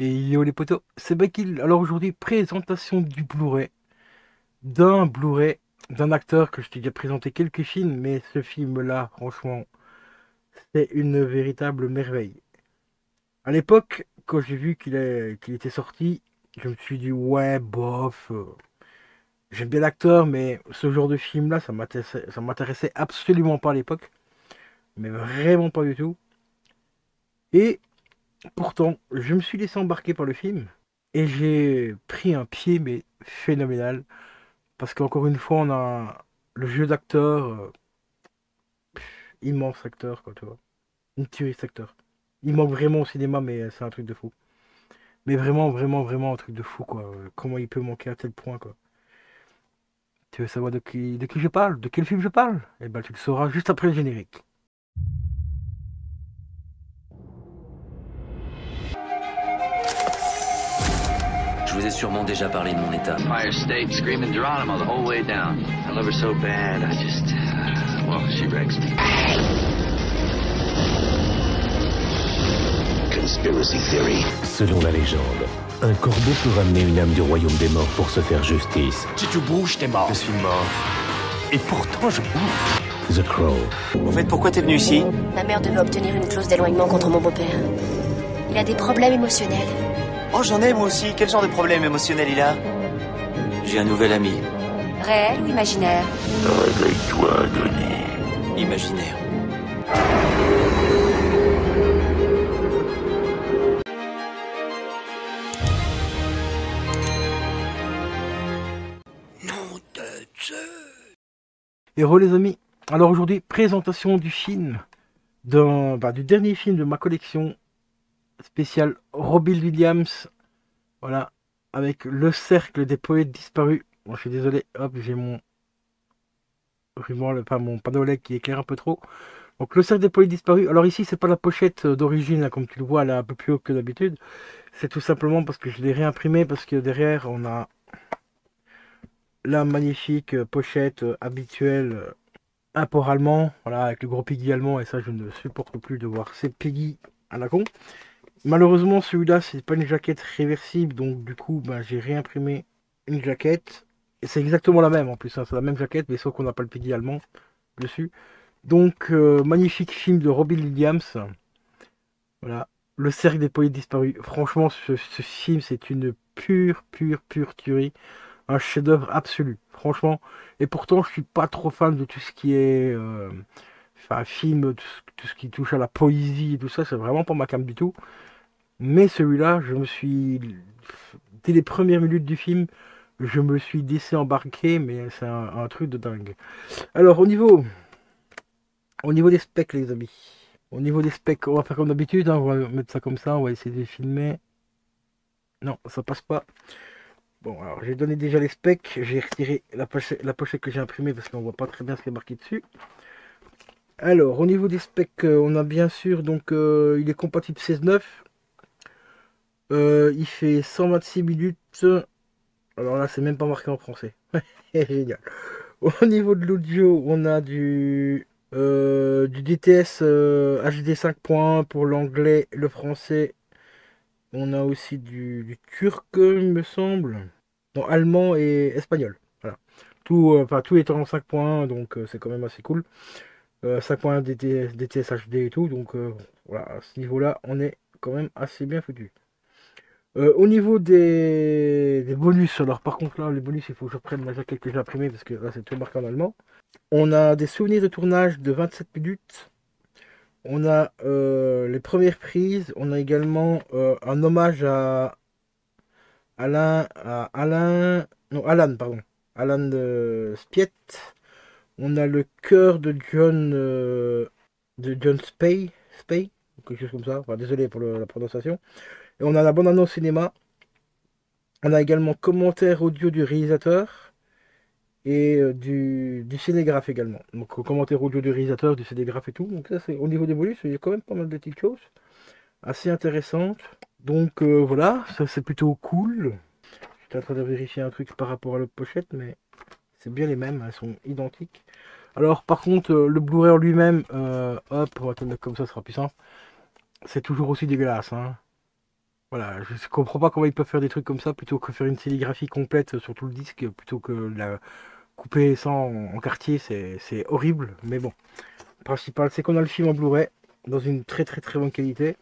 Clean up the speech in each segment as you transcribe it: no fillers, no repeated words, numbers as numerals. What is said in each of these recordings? Et yo les potos, c'est Bakil. Alors aujourd'hui, présentation du Blu-ray. D'un acteur que je t'ai déjà présenté quelques films, mais ce film-là, franchement, c'est une véritable merveille. À l'époque, quand j'ai vu qu'il était sorti, je me suis dit, ouais, bof, j'aime bien l'acteur, mais ce genre de film-là, ça m'intéressait absolument pas à l'époque. Mais vraiment pas du tout. Et pourtant, je me suis laissé embarquer par le film et j'ai pris un pied mais phénoménal, parce qu'encore une fois, on a le jeu d'acteur, immense acteur quoi, tu vois, une tuerie cet acteur. Il manque vraiment au cinéma, mais c'est un truc de fou. Mais vraiment un truc de fou quoi. Comment il peut manquer à tel point quoi. Tu veux savoir de qui je parle, de quel film je parle? Eh ben tu le sauras juste après le générique. Je vous ai sûrement déjà parlé de mon état. Fire state, screaming Geronimo the whole way down. I love her so bad, I just... well, she wrecks me. Conspiracy theory. Selon la légende, un corbeau peut ramener une âme du royaume des morts pour se faire justice. Si tu bouges, t'es mort. Je suis mort. Et pourtant, je bouge. The Crow. En fait, pourquoi t'es venu ici? Ma mère devait obtenir une clause d'éloignement contre mon beau-père. Il a des problèmes émotionnels. Oh, j'en ai moi aussi. Quel genre de problème émotionnel il a? J'ai un nouvel ami. Réel ou imaginaire? Réveille-toi, Denis. Imaginaire. Nom de Dieu. Et re les amis. Alors aujourd'hui, présentation du film, du dernier film de ma collection. Spécial Robin Williams, voilà, avec Le Cercle des poètes disparus. Bon, je suis désolé, hop, j'ai mon ruban, pas mon panneau LED qui éclaire un peu trop. Donc Le Cercle des poètes disparus. Alors ici, c'est pas la pochette d'origine, comme tu le vois, là, un peu plus haut que d'habitude. C'est tout simplement parce que je l'ai réimprimé, parce que derrière, on a la magnifique pochette habituelle, import allemand, voilà, avec le gros Piggy allemand, et ça, je ne supporte plus de voir ces Piggy à la con. Malheureusement, celui-là, c'est pas une jaquette réversible, donc du coup, j'ai réimprimé une jaquette. Et c'est exactement la même en plus, hein. C'est la même jaquette, mais sauf qu'on n'a pas le Piggy allemand dessus. Donc, magnifique film de Robin Williams. Voilà, Le Cercle des poètes disparus. Franchement, ce film, c'est une pure tuerie. Un chef-d'œuvre absolu, franchement. Et pourtant, je suis pas trop fan de tout ce qui est... enfin, film, tout ce qui touche à la poésie et tout ça, c'est vraiment pas ma came du tout. Mais celui-là, je me suis... dès les premières minutes du film, je me suis laissé embarquer, mais c'est un truc de dingue. Alors, au niveau des specs, les amis. Au niveau des specs, on va faire comme d'habitude, hein, on va mettre ça comme ça, on va essayer de filmer. Non, ça passe pas. Bon, alors, j'ai donné déjà les specs, j'ai retiré la pochette que j'ai imprimée, parce qu'on voit pas très bien ce qui est marqué dessus. Alors, au niveau des specs, on a bien sûr, donc, il est compatible 16:9. Il fait 126 minutes. Alors là, c'est même pas marqué en français. Génial. Au niveau de l'audio, on a du DTS HD 5.1 pour l'anglais, le français. On a aussi du turc, il me semble. Non, allemand et espagnol. Voilà. Tout est en 5.1, donc c'est quand même assez cool. 5.1 DTS HD et tout, donc voilà, à ce niveau là on est quand même assez bien foutu. Au niveau des bonus, alors par contre là les bonus, il faut que je reprenne la jaquette que j'ai imprimée, parce que là c'est tout marqué en allemand. On a des souvenirs de tournage de 27 minutes, on a les premières prises, on a également un hommage à Alan Spiet. On a le cœur de John Spey, quelque chose comme ça, enfin, désolé pour la prononciation. Et on a la bande-annonce cinéma. On a également commentaire audio du réalisateur et du scénégraphe également. Donc commentaire audio du réalisateur, du scénégraphe et tout. Donc ça c'est au niveau des bonus, il y a quand même pas mal de petites choses assez intéressantes. Donc voilà, ça c'est plutôt cool. J'étais en train de vérifier un truc par rapport à la pochette, mais... c'est bien les mêmes, elles sont identiques. Alors par contre, le Blu-ray en lui-même, hop, on va te mettre comme ça, ce sera plus simple. C'est toujours aussi dégueulasse, hein. Voilà, je ne comprends pas comment ils peuvent faire des trucs comme ça, plutôt que faire une sérigraphie complète sur tout le disque, plutôt que la couper ça en quartier, c'est horrible. Mais bon, le principal, c'est qu'on a le film en Blu-ray, dans une très bonne qualité.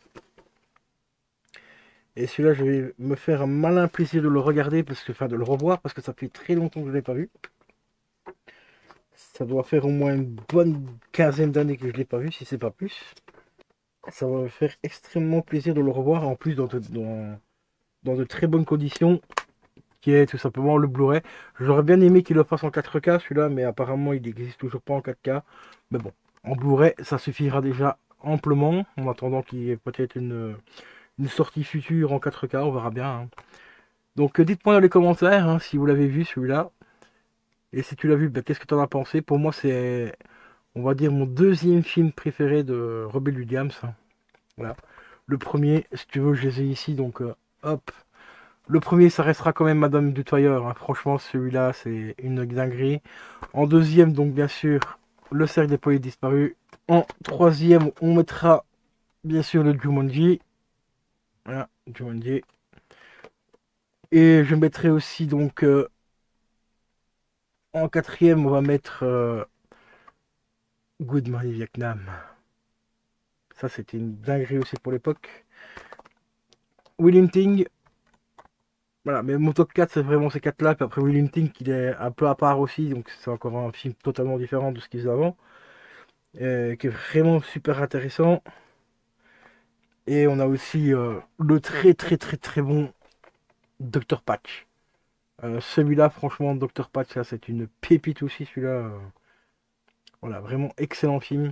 Et celui-là, je vais me faire un malin plaisir de le regarder, parce que, enfin de le revoir, parce que ça fait très longtemps que je ne l'ai pas vu. Ça doit faire au moins une bonne quinzaine d'années que je ne l'ai pas vu, si c'est pas plus. Ça va me faire extrêmement plaisir de le revoir, en plus dans de très bonnes conditions, qui est tout simplement le Blu-ray. J'aurais bien aimé qu'il le fasse en 4K celui-là, mais apparemment il n'existe toujours pas en 4K. Mais bon, en Blu-ray ça suffira déjà amplement, en attendant qu'il y ait peut-être une sortie future en 4K, on verra bien, hein. Donc dites-moi dans les commentaires, hein, si vous l'avez vu celui-là, et si tu l'as vu, ben, qu'est-ce que tu en as pensé. Pour moi c'est, on va dire, mon deuxième film préféré de Robin Williams. Voilà. Le premier, si tu veux, je les ai ici, donc hop. Le premier, ça restera quand même Madame Dutoyeur, hein. Franchement, celui-là, c'est une dinguerie. En deuxième, donc bien sûr, Le Cercle des poètes disparus. En troisième, on mettra bien sûr le Jumanji. Voilà, Jumanji. Et je mettrai aussi, donc, en quatrième, on va mettre... Good Morning Vietnam. Ça c'était une dinguerie aussi pour l'époque. William Ting. Voilà, mais mon top 4 c'est vraiment ces 4 là. Puis après William Ting il est un peu à part aussi. Donc c'est encore un film totalement différent de ce qu'ils faisaient avant. Qui est vraiment super intéressant. Et on a aussi le très bon Dr Patch. Celui-là franchement, Dr Patch, là c'est une pépite aussi celui-là. Voilà, vraiment excellent film.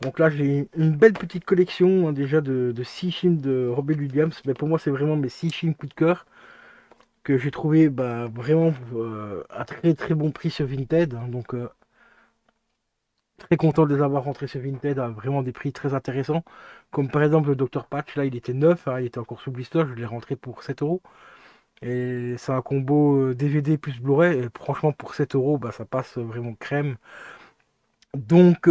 Donc là, j'ai une belle petite collection, hein, déjà de 6 films de Robin Williams. Mais pour moi, c'est vraiment mes 6 films coup de cœur que j'ai trouvé, bah, vraiment à très bon prix sur Vinted. Hein, donc, très content de les avoir rentrés sur Vinted à vraiment des prix très intéressants. Comme par exemple, le Dr Patch, là, il était neuf, hein, il était encore sous blister, je l'ai rentré pour 7 €. Et c'est un combo DVD plus Blu-ray. Et franchement, pour 7 €, bah, ça passe vraiment crème. Donc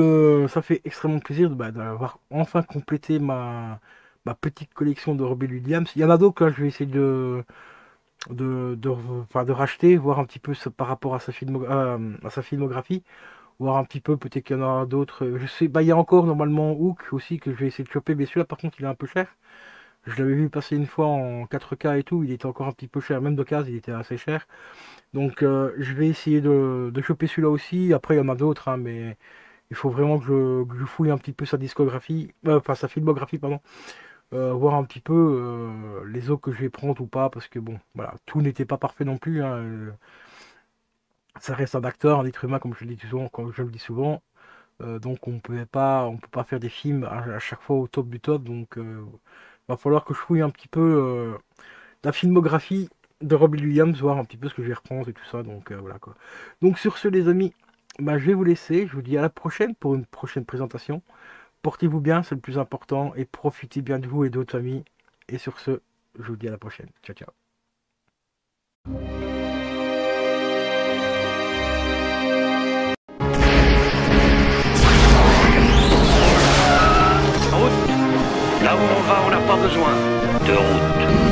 ça fait extrêmement plaisir d'avoir enfin complété ma petite collection de Robin Williams. Il y en a d'autres, je vais essayer de racheter, voir un petit peu par rapport à sa filmographie, voir un petit peu, peut-être qu'il y en a d'autres. Je sais, il y a encore normalement Hook aussi que je vais essayer de choper, mais celui-là par contre il est un peu cher. Je l'avais vu passer une fois en 4K et tout, il était encore un petit peu cher, même d'occasion il était assez cher. Donc je vais essayer de choper celui-là aussi. Après il y en a d'autres, hein, mais il faut vraiment que je fouille un petit peu sa discographie, enfin sa filmographie pardon, voir un petit peu les autres que je vais prendre ou pas, parce que bon, voilà, tout n'était pas parfait non plus, hein. Ça reste un acteur, un être humain comme je le dis souvent, donc on peut pas faire des films à chaque fois au top du top, donc va falloir que je fouille un petit peu la filmographie de Robin Williams, voir un petit peu ce que je vais reprendre et tout ça, donc voilà quoi. Donc sur ce les amis, je vais vous laisser, je vous dis à la prochaine pour une prochaine présentation. Portez-vous bien, c'est le plus important, et profitez bien de vous et de votre famille. Et sur ce, je vous dis à la prochaine. Ciao, ciao. Là où on va, on n'a pas besoin de route.